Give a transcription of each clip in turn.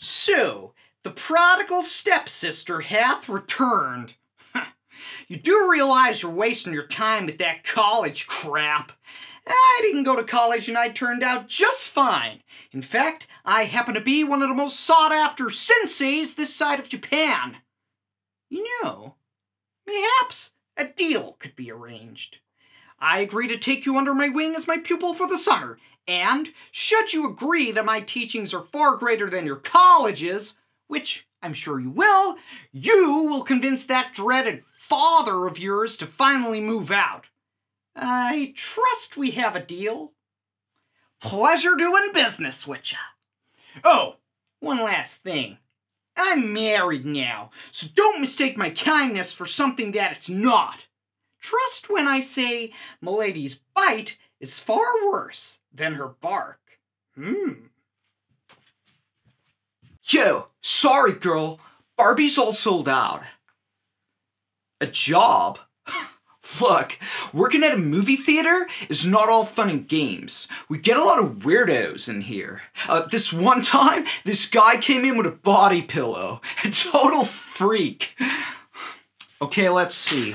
So, the prodigal stepsister hath returned. You do realize you're wasting your time with that college crap. I didn't go to college and I turned out just fine. In fact, I happen to be one of the most sought-after senseis this side of Japan. You know, perhaps a deal could be arranged. I agree to take you under my wing as my pupil for the summer, and should you agree that my teachings are far greater than your college's, which I'm sure you will convince that dreaded father of yours to finally move out. I trust we have a deal. Pleasure doing business with ya. Oh, one last thing. I'm married now, so don't mistake my kindness for something that it's not. Trust when I say Milady's bite is far worse than her bark. Yo, sorry girl, Barbie's all sold out. A job? Look, working at a movie theater is not all fun and games. We get a lot of weirdos in here. This one time, this guy came in with a body pillow. A total freak. Okay, let's see.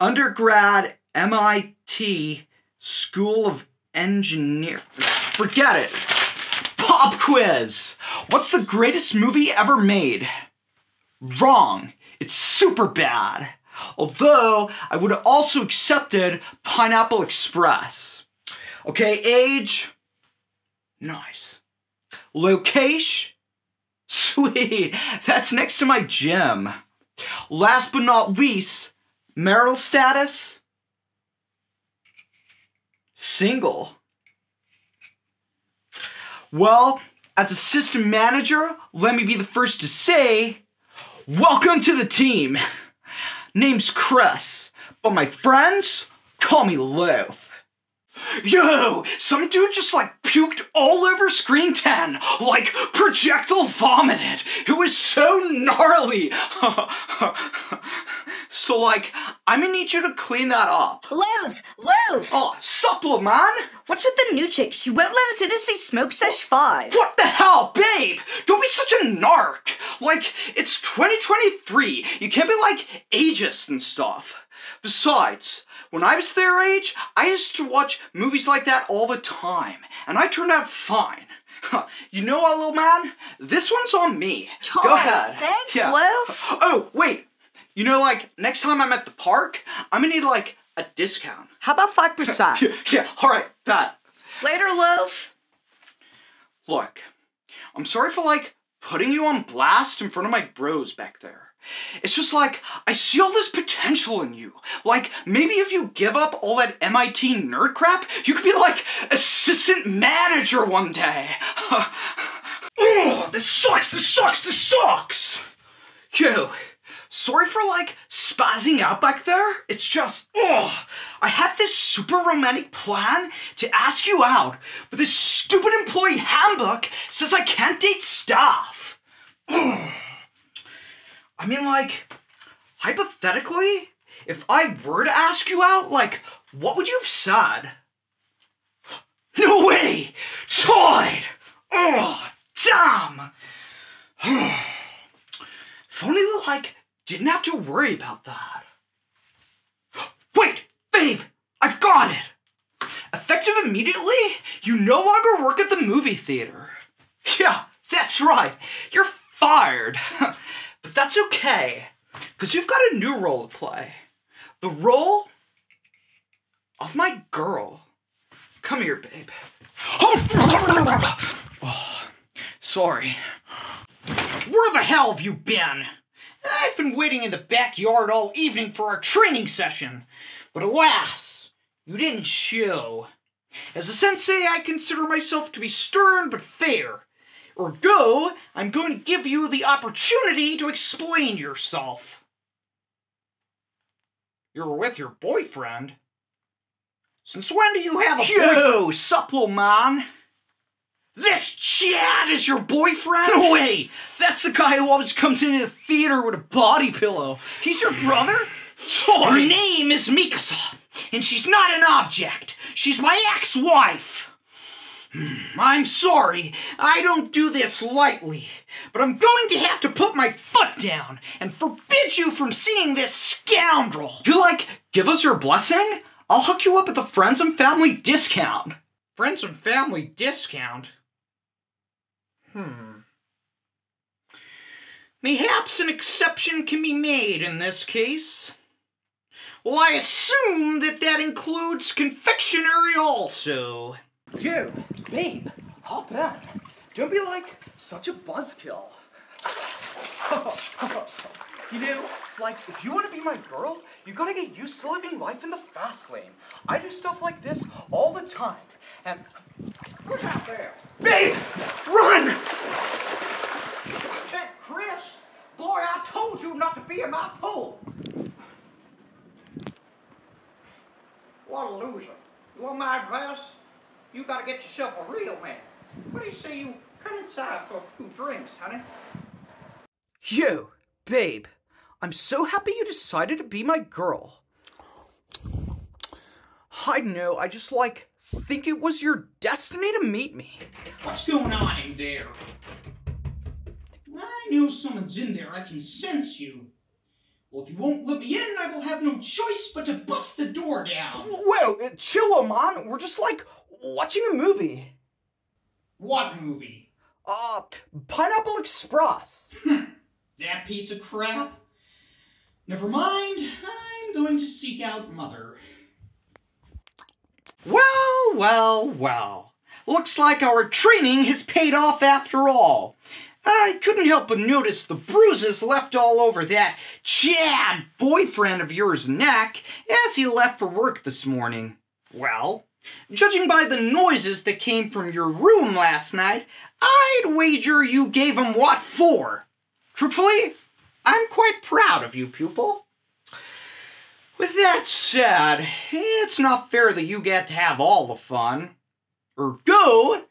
Undergrad, MIT, School of Engineering. Forget it. Pop quiz. What's the greatest movie ever made? Wrong. It's super bad. Although, I would have also accepted Pineapple Express. Okay, age? Nice. Location? Sweet, that's next to my gym. Last but not least, marital status? Single. Well, as assistant manager, let me be the first to say, welcome to the team. Name's Chris, but my friends call me Loaf. Yo, some dude just like puked all over screen 10, like projectile vomited. It was so gnarly. So like, I'm gonna need you to clean that up. Loaf! Oh, supple, man. What's with the new chick? She won't let us in to see Smoke Sesh 5. What the hell, babe? Don't be such a narc. Like, it's 2023. You can't be like ageist and stuff. Besides, when I was their age, I used to watch movies like that all the time, and I turned out fine. You know what, little man? This one's on me. Go ahead. Thanks, Loaf. Oh, wait. You know, like, next time I'm at the park, I'm gonna need, like, a discount. How about 5%? Yeah, alright, Pat. Later, Loaf. Look, I'm sorry for, like, putting you on blast in front of my bros back there. It's just like, I see all this potential in you. Like, maybe if you give up all that MIT nerd crap, you could be like, assistant manager one day. Ugh, this sucks! Yo, sorry for like, spazzing out back there. It's just, I had this super romantic plan to ask you out, but this stupid employee handbook says I can't date staff. Ugh. I mean, like, hypothetically, if I were to ask you out, like, what would you have said? No way! Toyed! Oh, damn! If only, like, didn't have to worry about that. Wait, babe! I've got it! Effective immediately, you no longer work at the movie theater. Yeah, that's right. You're fired. But that's okay, because you've got a new role to play. The role of my girl. Come here, babe. Oh, sorry. Where the hell have you been? I've been waiting in the backyard all evening for our training session. But alas, you didn't show. As a sensei, I consider myself to be stern but fair. Ergo, I'm going to give you the opportunity to explain yourself. You're with your boyfriend? Since when do you have a boyfriend? Yo, supple man! This Chad is your boyfriend? No way! That's the guy who always comes into the theater with a body pillow. He's your brother? Her name is Mikasa, and she's not an object. She's my ex-wife. I'm sorry, I don't do this lightly, but I'm going to have to put my foot down and forbid you from seeing this scoundrel. You like, give us your blessing? I'll hook you up at the Friends and Family discount. Friends and Family discount? Mayhaps an exception can be made in this case. Well, I assume that that includes confectionery also. You, babe, hop in. Don't be like such a buzzkill. You know, like, if you want to be my girl, you gotta get used to living life in the fast lane. I do stuff like this all the time. And who's out there? Babe, run! Check, Chris. Boy, I told you not to be in my pool. What a loser. You want my advice? You gotta get yourself a real man. What do you say you come inside for a few drinks, honey? You, babe, I'm so happy you decided to be my girl. I know, I just, like, think it was your destiny to meet me. What's going on in there? I know someone's in there, I can sense you. Well, if you won't let me in, I will have no choice but to bust the door down. Whoa, chill, Oman, we're just, like, watching a movie. What movie? Pineapple Express. That piece of crap. Never mind, I'm going to seek out Mother. Well, well, well. Looks like our training has paid off after all. I couldn't help but notice the bruises left all over that Chad boyfriend of yours' neck as he left for work this morning. Well, judging by the noises that came from your room last night, I'd wager you gave him what for. Truthfully, I'm quite proud of you, pupil. With that said, it's not fair that you get to have all the fun. Ergo,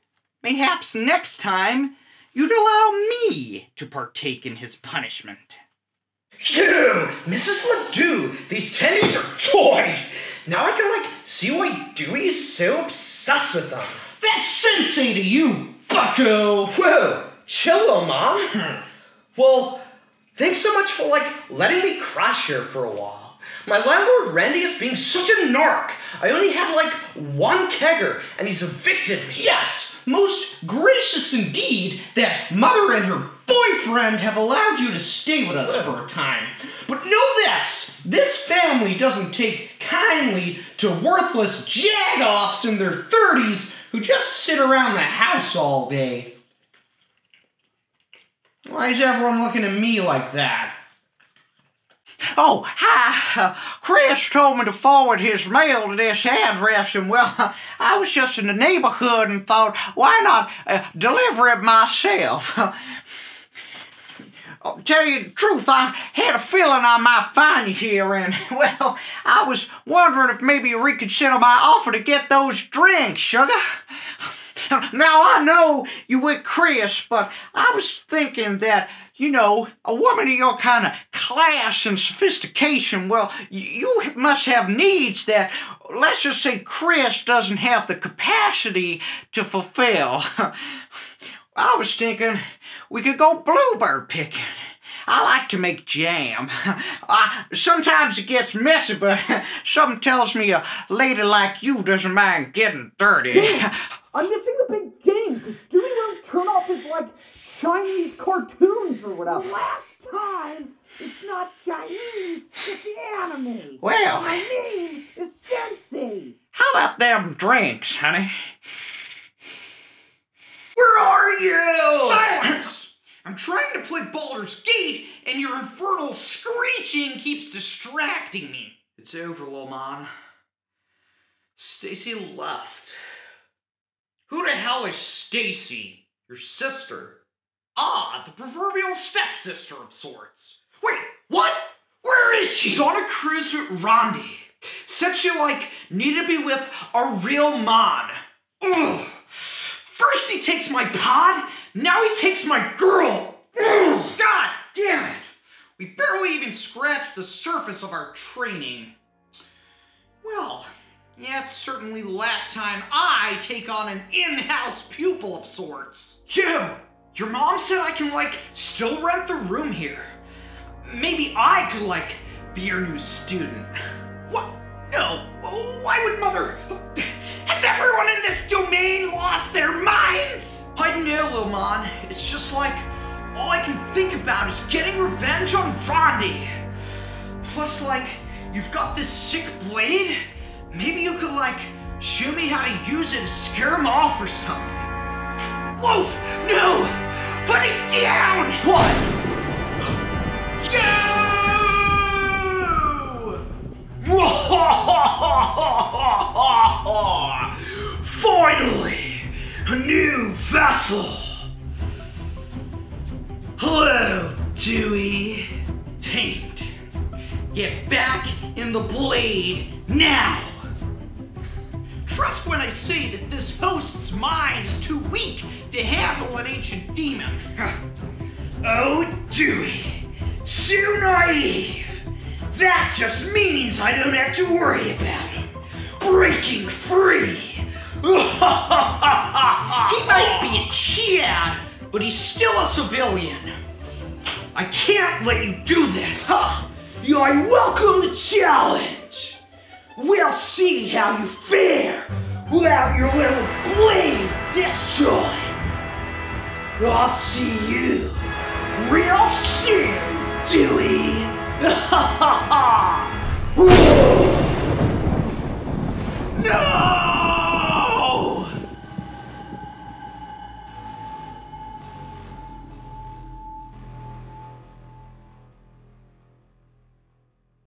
mayhaps next time you'd allow me to partake in his punishment. Phew! Mrs. La Dew, these tendies are toy! Now I can, like, see why Dewey's so obsessed with them. That's sensei to you, bucko! Whoa, chill, Mom. Well, thanks so much for, like, letting me crash here for a while. My landlord Randy is being such a narc. I only have, like, one kegger, and he's evicted me. Yes! Most gracious indeed that Mother and her boyfriend have allowed you to stay with us for a time. But know this, this family doesn't take kindly to worthless jag-offs in their 30s who just sit around the house all day. Why is everyone looking at me like that? Oh, hi, Chris told me to forward his mail to this address, and well, I was just in the neighborhood and thought, why not deliver it myself? I'll tell you the truth, I had a feeling I might find you here, and well, I was wondering if maybe you reconsider my offer to get those drinks, sugar. Now, I know you with Chris, but I was thinking that, you know, a woman of your kind of class and sophistication, well, you must have needs that, let's just say, Chris doesn't have the capacity to fulfill. I was thinking we could go bluebird picking. I like to make jam. Sometimes it gets messy, but something tells me a lady like you doesn't mind getting dirty. I'm missing the big game, because Dewey won't turn off his, like, Chinese cartoons or whatever. Last time, it's not Chinese, it's anime. Well. My name is Sensei. How about them drinks, honey? Where are you? Silence! I'm trying to play Baldur's Gate, and your infernal screeching keeps distracting me. It's over, Lil Mon. Stacy left. Who the hell is Stacy? Your sister? Ah, the proverbial stepsister of sorts. Wait, what? Where is she? She's on a cruise with Rondi. Said she, like, needed to be with a real man. Ugh. First he takes my pod, now he takes my girl. Ugh. God damn it. We barely even scratched the surface of our training. Well, Yeah, it's certainly the last time I take on an in-house pupil of sorts. You! Your mom said I can, still rent the room here. Maybe I could, be your new student. What? No. Why would Mother? Has everyone in this domain lost their minds? I don't know, Lil Mon. It's just all I can think about is getting revenge on Rondi. Plus, you've got this sick blade. Maybe you could, show me how to use it and scare him off or something. Loaf! No! Put it down! What? You! Finally! A new vessel! Hello, Dewey. Taint. Get back in the blade now! Trust when I say that this host's mind is too weak to handle an ancient demon. Oh, Dewey. So naive. That just means I don't have to worry about him. Breaking free. He might be a Chiad, but he's still a civilian. I can't let you do this. I welcome the challenge. We'll see how you fare without your little blade this time. I'll see you real soon, Dewey.